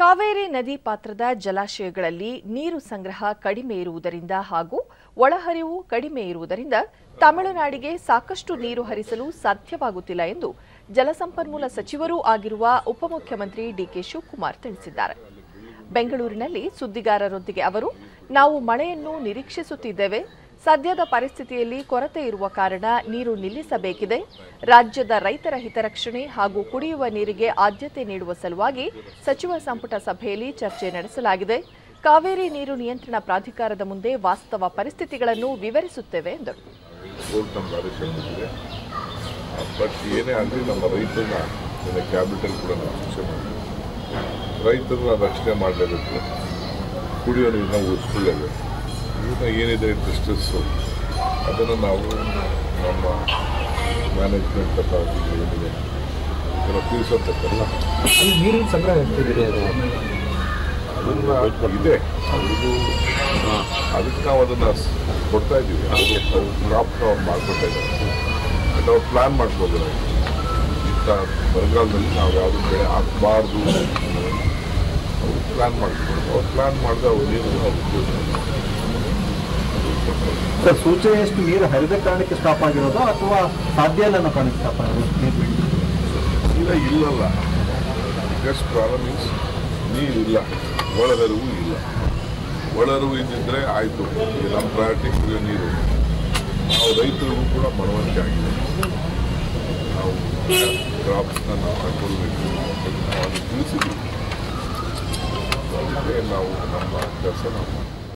ಕಾವೇರಿ ನದಿ ಪಾತ್ರದ ಜಲಾಶಯಗಳಲ್ಲಿ ನೀರು ಸಂಗ್ರಹ ಕಡಿಮೆ ಇರುವುದರಿಂದ ಹಾಗೂ ಒಳಹರಿವು ಕಡಿಮೆ ಇರುವುದರಿಂದ ತಮಿಳುನಾಡಿಗೆ ಸಾಕಷ್ಟು ನೀರು ಹರಿಸಲು ಸಾಧ್ಯವಾಗುತ್ತಿಲ್ಲ ಎಂದು ಜಲಸಂಪನ್ಮೂಲ ಸಚಿವರೂ ಆಗಿರುವ ಉಪಮುಖ್ಯಮಂತ್ರಿ ಡಿ.ಕೆ. ಶಿವಕುಮಾರ್ ತಿಳಿಸಿದ್ದಾರೆ. ಬೆಂಗಳೂರಿನಲ್ಲಿ ಸುದ್ದಿಗಾರರೊಂದಿಗೆ ಅವರು, ನಾವು ಮಳೆಯನ್ನು ನಿರೀಕ್ಷಿಸುತ್ತಿದ್ದೇವೆ. ಸದ್ಯದ ಪರಿಸ್ಥಿತಿಯಲ್ಲಿ ಕೊರತೆ ಇರುವ ಕಾರಣ ನೀರು ನಿಲ್ಲಿಸಬೇಕಿದೆ. ರಾಜ್ಯದ ರೈತರ ಹಿತರಕ್ಷಣೆ ಹಾಗೂ ಕುಡಿಯುವ ನೀರಿಗೆ ಆದ್ಯತೆ ನೀಡುವ ಸಲುವಾಗಿ ಸಚಿವ ಸಂಪುಟ ಸಭೆಯಲ್ಲಿ ಚರ್ಚೆ ನಡೆಸಲಾಗಿದೆ. ಕಾವೇರಿ ನೀರು ನಿಯಂತ್ರಣ ಪ್ರಾಧಿಕಾರದ ಮುಂದೆ ವಾಸ್ತವ ಪರಿಸ್ಥಿತಿಗಳನ್ನು ವಿವರಿಸುತ್ತೇವೆ ಎಂದರು. ರೈತರನ್ನ ರಕ್ಷಣೆ ಮಾಡಲೇಬೇಕು, ಕುಡಿಯೋ ನೀರನ್ನ ಉಳಿಸ್ಕೊಳ್ಳಬೇಕು. ಏನಿದೆ ಡಿಸ್ಟ್ರೆಸ್ಸು ಅದನ್ನು ನಾವು ನಮ್ಮ ಮ್ಯಾನೇಜ್ಮೆಂಟ್ ಏನಿದೆ ತಿಳಿಸೋತಕ್ಕಲ್ಲ ನೀರಿನ ಸಂಗ್ರಹ ಎಷ್ಟಿದೆ ಅದನ್ನು ಇದೆ ಅದು ಅದಕ್ಕೆ ನಾವು ಅದನ್ನು ಕೊಡ್ತಾ ಇದ್ದೀವಿ. ಅದು ಕ್ರಾಪ್ ಅವ್ರು ಮಾಡಿಕೊಡ್ತಾ ಇದ್ದಾರೆ. ಬಟ್ ಅವ್ರು ಪ್ಲ್ಯಾನ್ ಮಾಡ್ಬೋದು. ಇಂಥ ಬರಗಾಲದಲ್ಲಿ ನಾವು ಯಾವುದೋ ಬೆಳೆ ಹಾಕಬಾರ್ದು ಅವರು ಪ್ಲ್ಯಾನ್ ಮಾಡಿಕೊಡ್ಬೋದು. ಅವ್ರು ಪ್ಲ್ಯಾನ್ ಮಾಡಿದ್ರೆ ಅವ್ರು ನೀರನ್ನು ಉಪಯೋಗಿಸ್ತಾರೆ. ಸರ್, ಸೂಚನೆ ಎಷ್ಟು ನೀರು ಹರಿದ ಕಾರಣಕ್ಕೆ ಸ್ಟಾಪ್ ಆಗಿರೋದು ಅಥವಾ ಸಾಧ್ಯ ಇಲ್ಲ ಅನ್ನೋ ಕಾರಣಕ್ಕೆ ಸ್ಟಾಪ್ ಆಗಿರೋದು? ನೀರ ಇಲ್ಲಲ್ಲ, ಬಿಗಸ್ಟ್ ಪ್ರಾಬ್ಲಮ್ ಇಸ್ ನೀರಿಲ್ಲ, ಒಳಹರಿವು ಇಲ್ಲ. ಒಳಹರಿವು ಇದ್ದಿದ್ದರೆ ಆಯಿತು. ನಮ್ಮ ಪ್ರಯಾರಿಟಿ ಕುಡಿಯೋ ನೀರು. ನಾವು ರೈತರಿಗೂ ಕೂಡ ಮನವರಿಕೆ ಆಗಿದೆ. ನಾವು ಕ್ರಾಪ್ಸ್ನ ನಾವು ಹಾಕೊಳ್ಬೇಕು, ನಾವು ಅದು ತಿಳಿಸಿದ್ವಿ. ಅದಕ್ಕೆ ನಾವು ನಮ್ಮ ಕೆಲಸ ನಾವು